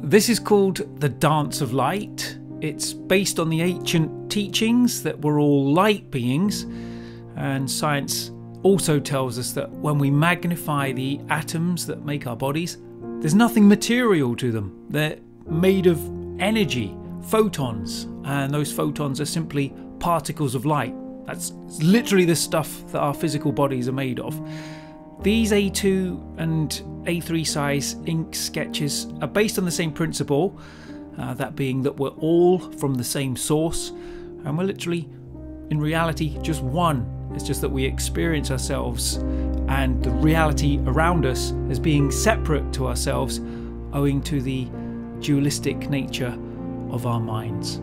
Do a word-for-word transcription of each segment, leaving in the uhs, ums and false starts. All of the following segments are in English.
This is called the Dance of Light. It's based on the ancient teachings that we're all light beings, and science also tells us that when we magnify the atoms that make our bodies, there's nothing material to them. They're made of energy, photons, and those photons are simply particles of light. That's literally the stuff that our physical bodies are made of. These A two and A three size ink sketches are based on the same principle, uh, that being that we're all from the same source, and we're literally, in reality, just one. It's just that we experience ourselves and the reality around us as being separate to ourselves, owing to the dualistic nature of our minds.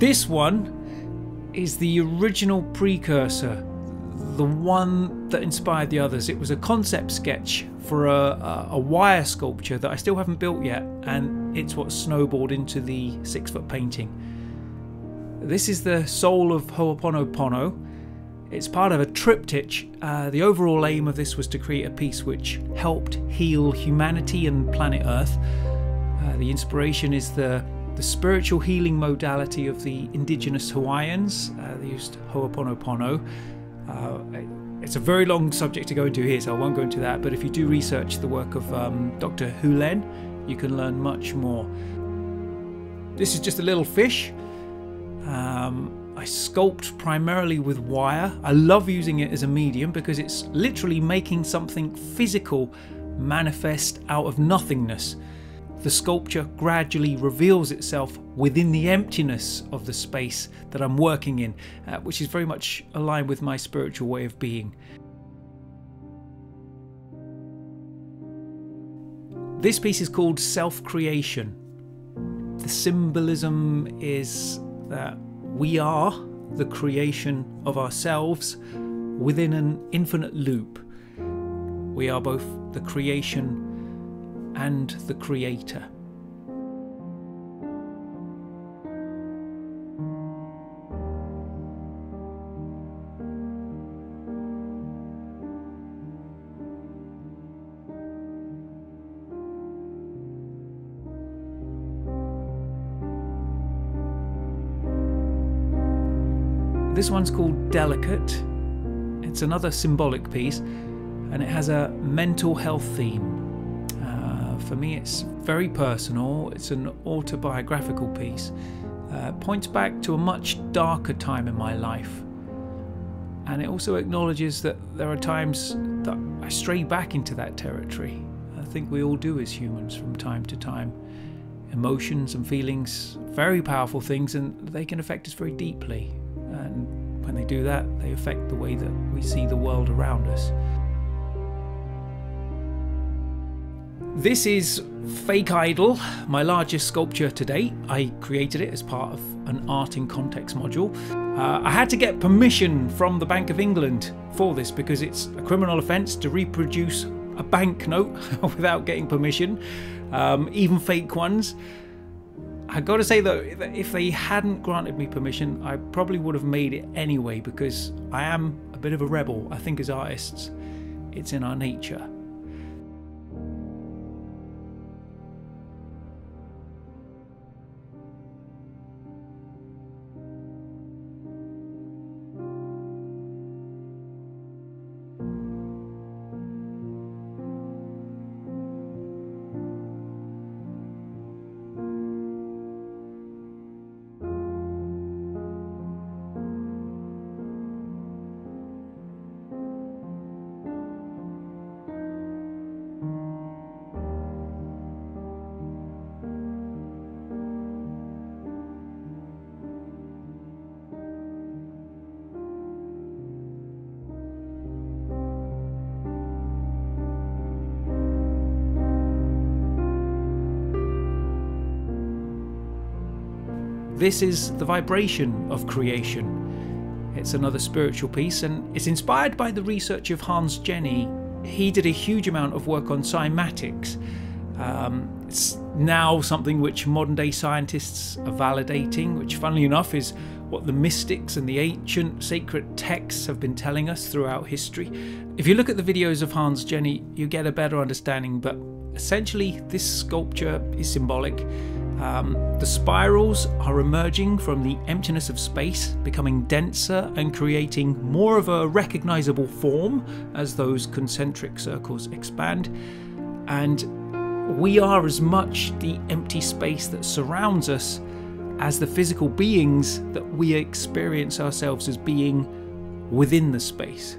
This one is the original precursor, the one that inspired the others. It was a concept sketch for a, a, a wire sculpture that I still haven't built yet, and it's what snowballed into the six foot painting. This is the soul of Ho'oponopono. It's part of a triptych. Uh, the overall aim of this was to create a piece which helped heal humanity and planet Earth. Uh, the inspiration is the The spiritual healing modality of the indigenous Hawaiians. Uh, they used Ho'oponopono. Uh, it's a very long subject to go into here, so I won't go into that, but if you do research the work of um, Doctor Hulen, you can learn much more. This is just a little fish. Um, I sculpt primarily with wire. I love using it as a medium because it's literally making something physical manifest out of nothingness. The sculpture gradually reveals itself within the emptiness of the space that I'm working in, uh, which is very much aligned with my spiritual way of being. This piece is called Self-Creation. The symbolism is that we are the creation of ourselves within an infinite loop. We are both the creation and the creator. This one's called Delicate. It's another symbolic piece, and it has a mental health theme. For me, it's very personal. It's an autobiographical piece. Uh, it points back to a much darker time in my life. And it also acknowledges that there are times that I stray back into that territory. I think we all do as humans from time to time. Emotions and feelings, very powerful things, and they can affect us very deeply. And when they do that, they affect the way that we see the world around us. This is Fake Idol, my largest sculpture to date. I created it as part of an Art in Context module. Uh, I had to get permission from the Bank of England for this because it's a criminal offence to reproduce a banknote without getting permission, um, even fake ones. I gotta say though, if they hadn't granted me permission, I probably would have made it anyway because I am a bit of a rebel. I think as artists, it's in our nature. This is the Vibration of Creation. It's another spiritual piece, and it's inspired by the research of Hans Jenny. He did a huge amount of work on cymatics. Um, it's now something which modern day scientists are validating, which funnily enough is what the mystics and the ancient sacred texts have been telling us throughout history. If you look at the videos of Hans Jenny, you get a better understanding, but essentially this sculpture is symbolic. Um, the spirals are emerging from the emptiness of space, becoming denser and creating more of a recognizable form as those concentric circles expand. And we are as much the empty space that surrounds us as the physical beings that we experience ourselves as being within the space.